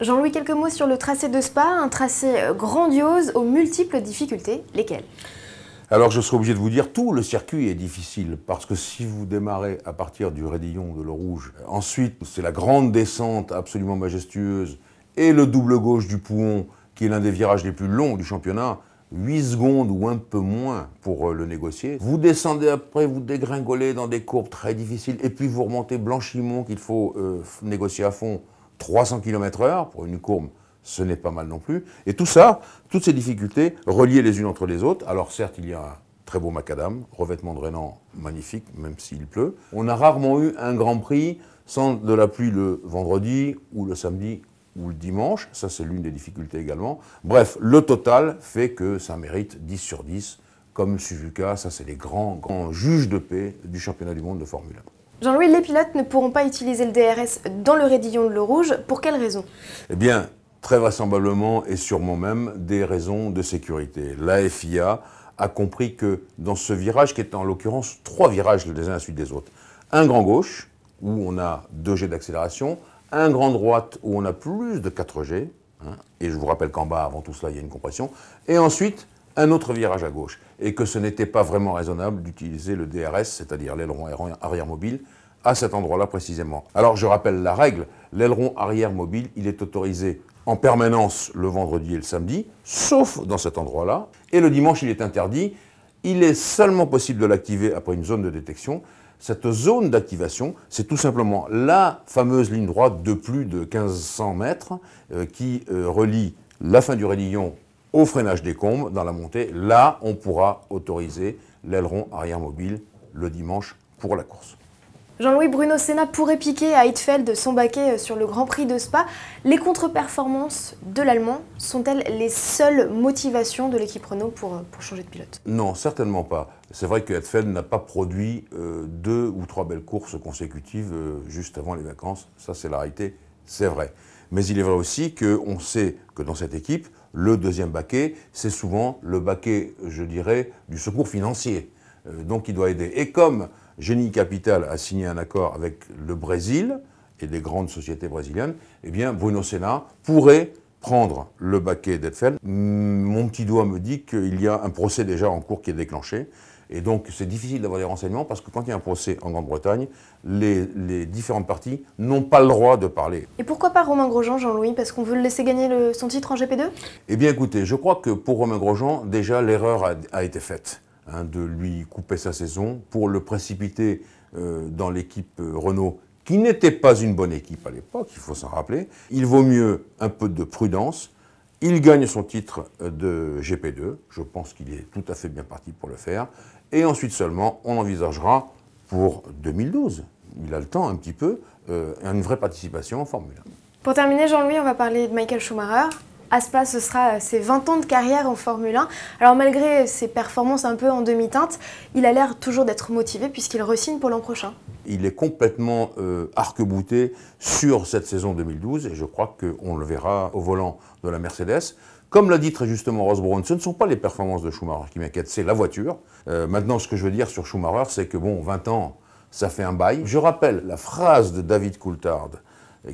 Jean-Louis, quelques mots sur le tracé de Spa, un tracé grandiose aux multiples difficultés, lesquelles? Alors je serai obligé de vous dire, tout le circuit est difficile, parce que si vous démarrez à partir du Raidillon de l'eau rouge, ensuite c'est la grande descente absolument majestueuse, et le double gauche du Pouhon, qui est l'un des virages les plus longs du championnat, 8 secondes ou un peu moins pour le négocier. Vous descendez après, vous dégringolez dans des courbes très difficiles, et puis vous remontez Blanchimont qu'il faut négocier à fond, 300 km/h, pour une courbe, ce n'est pas mal non plus. Et tout ça, toutes ces difficultés reliées les unes entre les autres. Alors certes, il y a un très beau macadam, revêtement de Renault magnifique, même s'il pleut. On a rarement eu un Grand Prix sans de la pluie le vendredi ou le samedi ou le dimanche. Ça, c'est l'une des difficultés également. Bref, le total fait que ça mérite 10 sur 10, comme Suzuka. Ça, c'est les grands juges de paix du championnat du monde de Formule 1. Jean-Louis, les pilotes ne pourront pas utiliser le DRS dans le Raidillon de l'eau rouge. Pour quelles raisons? Eh bien, très vraisemblablement et sûrement même, des raisons de sécurité. La FIA a compris que dans ce virage, qui est en l'occurrence 3 virages les uns à la suite des autres, un grand gauche, où on a 2 G d'accélération, un grand droite, où on a plus de 4 G, hein, et je vous rappelle qu'en bas, avant tout cela, il y a une compression, et ensuite un autre virage à gauche, et que ce n'était pas vraiment raisonnable d'utiliser le DRS, c'est-à-dire l'aileron arrière mobile, à cet endroit-là précisément. Alors je rappelle la règle, l'aileron arrière mobile, il est autorisé en permanence le vendredi et le samedi, sauf dans cet endroit-là, et le dimanche il est interdit, il est seulement possible de l'activer après une zone de détection. Cette zone d'activation, c'est tout simplement la fameuse ligne droite de plus de 1500 mètres qui relie la fin du Raidillon au freinage des Combes, dans la montée. Là, on pourra autoriser l'aileron arrière mobile le dimanche pour la course. Jean-Louis, Bruno Senna pourrait piquer à Heidfeld son baquet sur le Grand Prix de Spa. Les contre-performances de l'Allemand sont-elles les seules motivations de l'équipe Renault pour changer de pilote? Non, certainement pas. C'est vrai que Heidfeld n'a pas produit 2 ou 3 belles courses consécutives juste avant les vacances. Ça, c'est la réalité, c'est vrai. Mais il est vrai aussi qu'on sait que dans cette équipe, le deuxième baquet, c'est souvent le baquet, je dirais, du secours financier. Donc il doit aider. Et comme Genii Capital a signé un accord avec le Brésil et des grandes sociétés brésiliennes, eh bien Bruno Senna pourrait prendre le baquet d'Heidfeld. Mon petit doigt me dit qu'il y a un procès déjà en cours qui est déclenché. Et donc c'est difficile d'avoir des renseignements parce que quand il y a un procès en Grande-Bretagne, les différentes parties n'ont pas le droit de parler. Et pourquoi pas Romain Grosjean, Jean-Louis? Parce qu'on veut le laisser gagner son titre en GP2? Eh bien écoutez, je crois que pour Romain Grosjean, déjà l'erreur a été faite, hein, de lui couper sa saison pour le précipiter dans l'équipe Renault, qui n'était pas une bonne équipe à l'époque, il faut s'en rappeler. Il vaut mieux un peu de prudence. Il gagne son titre de GP2, je pense qu'il est tout à fait bien parti pour le faire. Et ensuite seulement, on envisagera pour 2012, il a le temps un petit peu, une vraie participation en Formule 1. Pour terminer, Jean-Louis, on va parler de Michael Schumacher. À Spa, ce sera ses 20 ans de carrière en Formule 1. Alors malgré ses performances un peu en demi-teinte, il a l'air toujours d'être motivé puisqu'il re-signe pour l'an prochain. Il est complètement arc-bouté sur cette saison 2012 et je crois qu'on le verra au volant de la Mercedes. Comme l'a dit très justement Ross Brawn, ce ne sont pas les performances de Schumacher qui m'inquiètent, c'est la voiture. Maintenant, ce que je veux dire sur Schumacher, c'est que bon, 20 ans, ça fait un bail. Je rappelle la phrase de David Coulthard,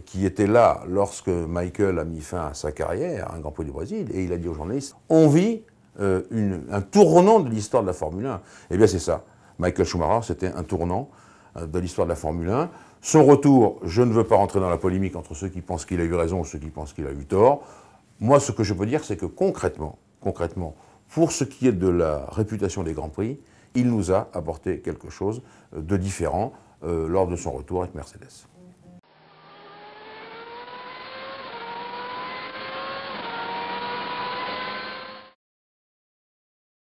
qui était là lorsque Michael a mis fin à sa carrière, un Grand Prix du Brésil, et il a dit aux journalistes, on vit un tournant de l'histoire de la Formule 1. Eh bien c'est ça, Michael Schumacher, c'était un tournant de l'histoire de la Formule 1. Son retour, je ne veux pas rentrer dans la polémique entre ceux qui pensent qu'il a eu raison ou ceux qui pensent qu'il a eu tort. Moi, ce que je peux dire, c'est que concrètement, pour ce qui est de la réputation des Grands Prix, il nous a apporté quelque chose de différent lors de son retour avec Mercedes.